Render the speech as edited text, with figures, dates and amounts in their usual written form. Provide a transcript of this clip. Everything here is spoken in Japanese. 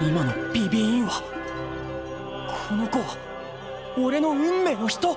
今のビビーンは、この子は俺の運命の人